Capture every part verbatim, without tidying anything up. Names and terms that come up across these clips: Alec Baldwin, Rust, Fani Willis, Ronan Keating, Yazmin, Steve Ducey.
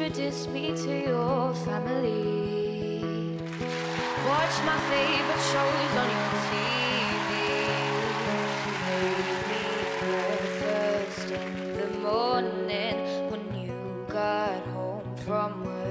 introduce me to your family. Watch my favorite shows on your T V. Make me breakfast in the morning when you got home from work.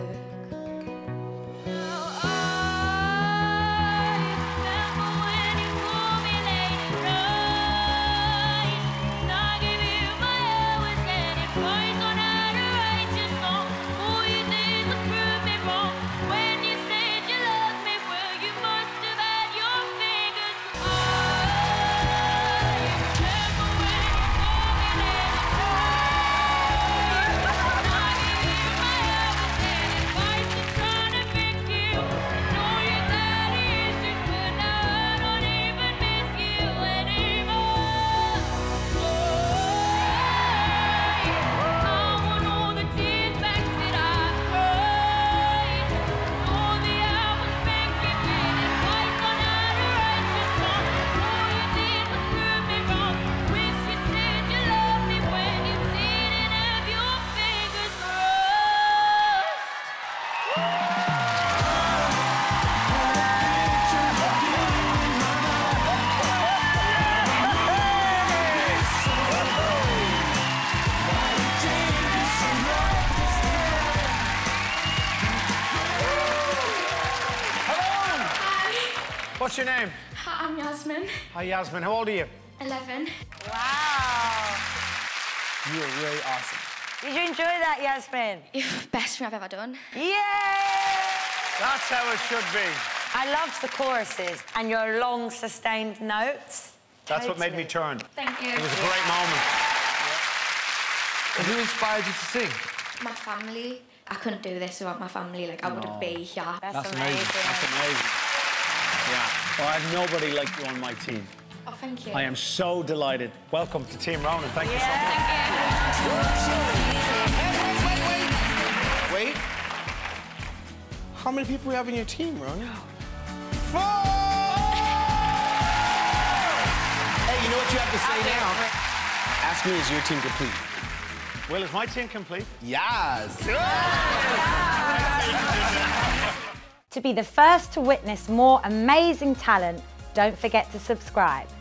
What's your name? Hi, I'm Yazmin. Hi, Yazmin. How old are you? eleven. Wow. You are really awesome. Did you enjoy that, Yazmin? It's the best thing I've ever done. Yay! That's how it should be. I loved the choruses and your long, sustained notes. That's totally what made me turn. Thank you. It was a great yeah. moment. Yeah. And who inspired you to sing? My family. I couldn't do this without my family. Like, I wouldn't be here. That's, That's amazing. amazing. That's amazing. Yeah. Well, I have nobody like you on my team. Oh, thank you. I am so delighted. Welcome to Team Ronan. Thank yeah. you so much. Thank you. Wait, wait, wait. Wait. How many people do you have in your team, Ronan? Four! Hey, you know what you have to say I now? Think. Ask me, is your team complete? Well, is my team complete? Yes. yes. yes. To be the first to witness more amazing talent, don't forget to subscribe.